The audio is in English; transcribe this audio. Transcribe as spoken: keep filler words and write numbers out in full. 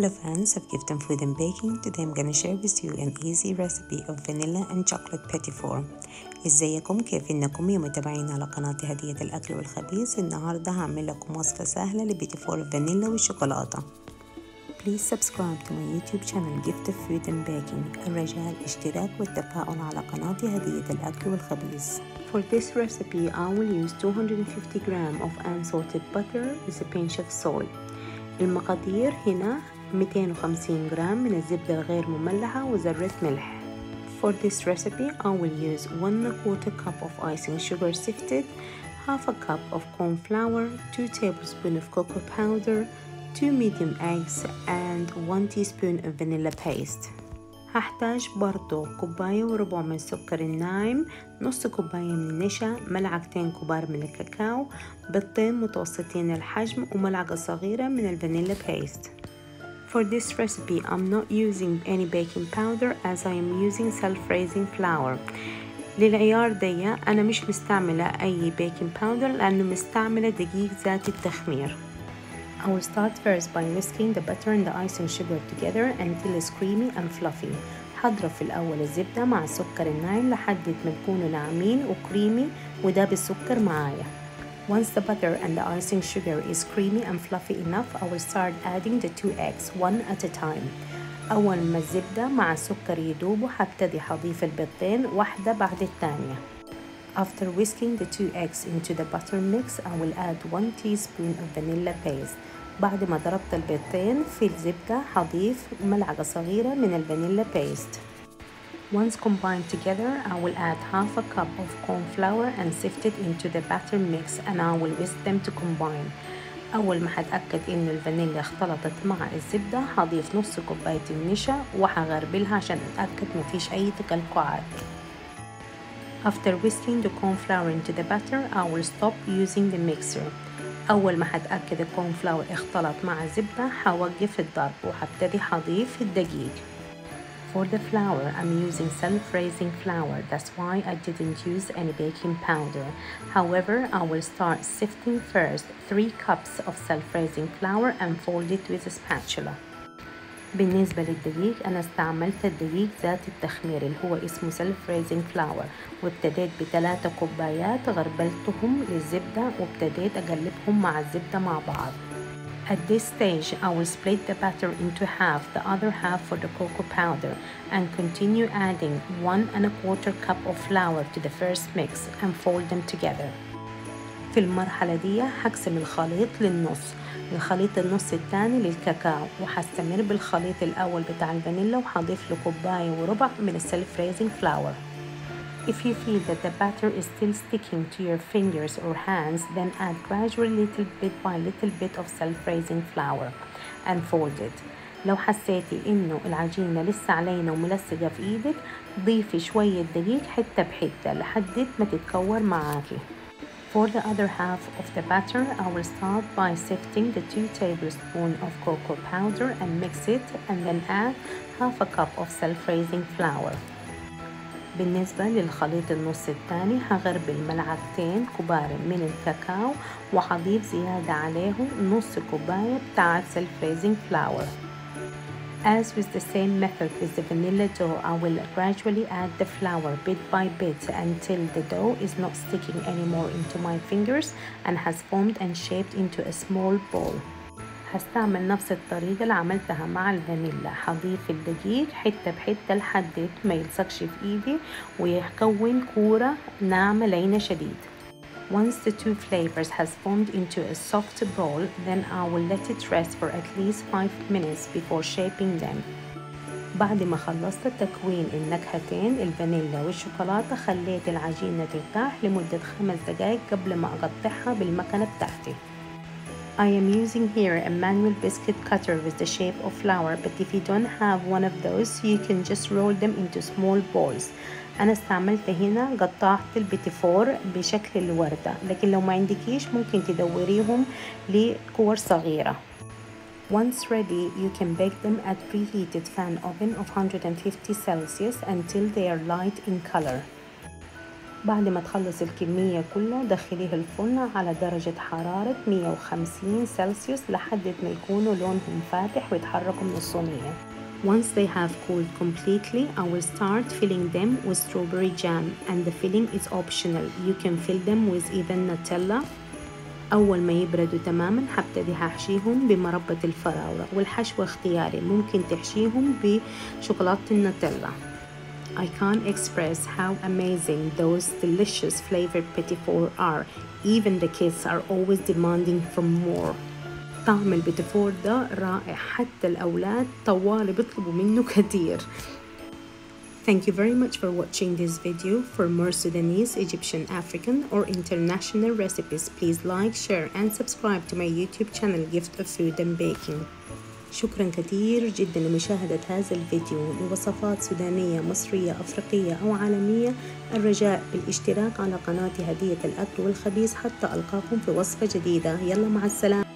Hello fans of Gift of Food and Baking. Today I'm gonna share with you an easy recipe of vanilla and chocolate petit four. ازيكم كيف انكم يا متابعين على قناة هدية الاكل والخبيز. النهارده هعمل لكم وصفة سهلة لبيتي فور فانيلا والشوكولاتة. Please subscribe to my YouTube channel Gift of Food and Baking. الرجاء الاشتراك والتفاعل على قناة هدية الأكل والخبيز. For this recipe I will use two hundred fifty grams of unsalted butter with a pinch of salt. المقادير هنا two hundred fifty grams من الزبدة الغير مملحة وذرة ملح. For this recipe I will use one quarter cup of icing sugar sifted, half a cup of corn flour, two tablespoons of cocoa powder, two medium eggs and one teaspoon of vanilla paste. هحتاج برضو كوباية وربع من السكر الناعم، نص كوباية من النشا، ملعقتين كبار من الكاكاو، بيضتين متوسطين الحجم وملعقة صغيرة من الفانيلا paste. For this recipe I'm not using any baking powder as I am using self-raising flour. للعيار دي أنا مش مستعملة أي baking powder لأنه مستعملة دقيق ذات التخمير. I will start first by whisking the butter and the ice and sugar together until it's creamy and fluffy. هضرب في الأول الزبدة مع السكر الناعم لحد ما يكونوا ناعمين وكريمي وده بالسكر معايا. Once the butter and the icing sugar is creamy and fluffy enough, I will start adding the two eggs one at a time. أول ما الزبدة مع السكر يدوبوا هبتدي هضيف البيضتين واحدة بعد الثانية. After whisking the two eggs into the butter mix, I will add one teaspoon of vanilla paste. بعد ما ضربت البيضتين في الزبدة هضيف ملعقة صغيرة من الفانيلا paste. Once combined together, I will add half a cup of corn flour and sift it into the batter mix and I will whisk them to combine. أول ما هتأكد إن الفانيلا اختلطت مع الزبدة هضيف نص كوباية النشا وهغربلها عشان أتأكد مفيش أي تقلقعات. After whisking the corn flour into the batter, I will stop using the mixer. أول ما هتأكد الكورن فلاور اختلط مع الزبدة هوقف الضرب وهبتدي هضيف الدقيق. For the flour, I'm using self-raising flour. That's why I didn't use any baking powder. However, I will start sifting first three cups of self-raising flour and fold it with a spatula. بالنسبة للدقيق أنا استعملت الدقيق ذات التخمير اللي هو اسمه self raising flour وابتديت بثلاثة كوبايات غربلتهم للزبدة وابتديت أقلبهم مع الزبدة مع بعض. At this stage I will split the batter into half, the other half for the cocoa powder and continue adding one and a quarter cup of flour to the first mix and fold them together. في المرحلة دي هقسم الخليط للنص، الخليط النص الثاني للكاكاو وهستمر بالخليط الأول بتاع الفانيلا وهضيف له كوباية وربع من السلف ريزنج فلاور. If you feel that the batter is still sticking to your fingers or hands, then add gradually little bit by little bit of self-raising flour and fold it. لو حسيتي إنه العجينة لسه علينا وملصقة في إيدك ضيفي شوية دقيق حتة بحتة لحد ما تتكور معاكي. For the other half of the batter, I will start by sifting the two tablespoons of cocoa powder and mix it and then add half a cup of self-raising flour. بالنسبة للخليط النص الثاني هغربل ملعقتين كبار من الكاكاو وهضيف زيادة عليهم نص كوباية بتاعة self-raising flour. As with the same method with the vanilla dough, I will gradually add the flour bit by bit until the dough is not sticking anymore into my fingers and has formed and shaped into a small ball. هستعمل نفس الطريقة اللي عملتها مع الفانيلا، هضيف الدقيق حتة بحتة لحد ما يلصقش في ايدي ويكون كورة ناعمة لينة شديد. Once the two flavors has formed into a soft ball, then I will let it rest for at least five minutes before shaping them. بعد ما خلصت تكوين النكهتين الفانيلا والشوكولاتة خليت العجينة ترتاح لمدة خمس دقائق قبل ما أقطعها بالمكنة بتاعتي. I am using here a manual biscuit cutter with the shape of flour, but if you don't have one of those, you can just roll them into small balls. أنا استعملت هنا قطعت البيتي فور بشكل الوردة، لكن لو ما عندكيش ممكن تدوريهم لكور صغيرة. Once ready, you can bake them at preheated fan oven of one hundred fifty Celsius until they are light in color. بعد ما تخلص الكمية كله دخليه الفرن على درجة حرارة مية وخمسين سلسيوس لحد ما يكونوا لونهم فاتح ويتحركوا من الصينية. Once they have cooled completely, I will start filling them with strawberry jam, and the filling is optional. You can fill them with either Nutella. أول ما يبردوا تماما هبتدي هحشيهم بمربة الفراولة، والحشوة اختياري، ممكن تحشيهم بشوكولاتة النوتيلا. I can't express how amazing those delicious flavored petit four are. Even the kids are always demanding for more. طعم البيتي فور ده رائع، حتى الأولاد طوال بيطلبوا منه كتير. Thank you very much for watching this video. For more Sudanese, Egyptian, African or international recipes, please like, share and subscribe to my YouTube channel Gift of Food and Baking. شكرا كثير جدا لمشاهدة هذا الفيديو لوصفات سودانية مصرية أفريقية أو عالمية. الرجاء بالاشتراك على قناتي هدية الأكل والخبيز حتى ألقاكم في وصفة جديدة. يلا مع السلامة.